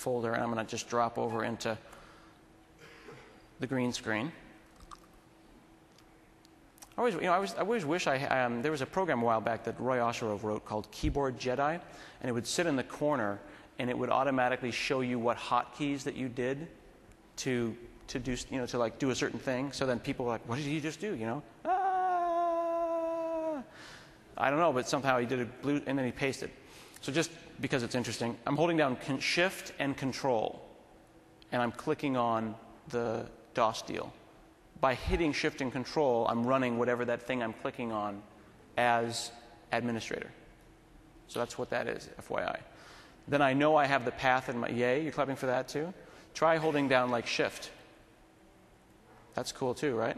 folder, and I'm going to just drop over into the green screen. I always, I always wish there was a program a while back that Roy Osherove wrote called Keyboard Jedi, and it would sit in the corner and it would automatically show you what hotkeys that you did to do, to like do a certain thing. So then people were like, what did he just do? Ah! I don't know, but somehow he did it blue and then he pasted. So just because it's interesting, I'm holding down Shift and Control, and I'm clicking on the DOS deal. By hitting Shift and Control, I'm running whatever that thing I'm clicking on as administrator. So that's what that is, FYI. Then I know I have the path in my... Yay, you're clapping for that too? Try holding down like Shift. That's cool too, right?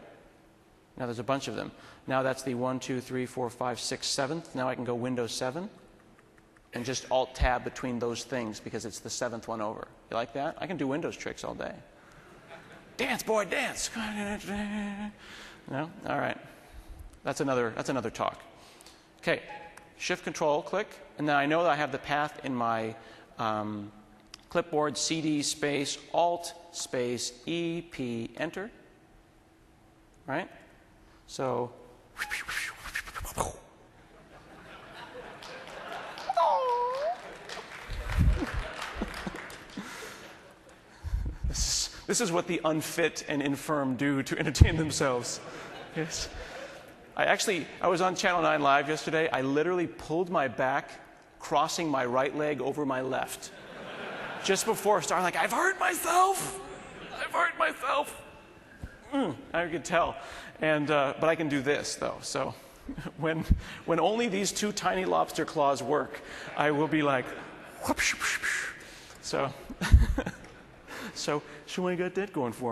Now there's a bunch of them. Now that's the 1, 2, 3, 4, 5, 6, 7th. Now I can go Windows 7 and just Alt-Tab between those things because it's the 7th one over. You like that? I can do Windows tricks all day. Dance, boy, dance. No? All right. That's another talk. Okay. Shift, Control, click. And then I know that I have the path in my clipboard, CD, space, Alt, space, EP, Enter. Right? So... This is what the unfit and infirm do to entertain themselves. Yes. I was on Channel 9 Live yesterday. I literally pulled my back, crossing my right leg over my left. Just before starting, like, I've hurt myself! I've hurt myself! I could tell. And, but I can do this, though. So when only these two tiny lobster claws work, I will be like, whoop, shoo, shoo, shoo. So... So, I got that going for me.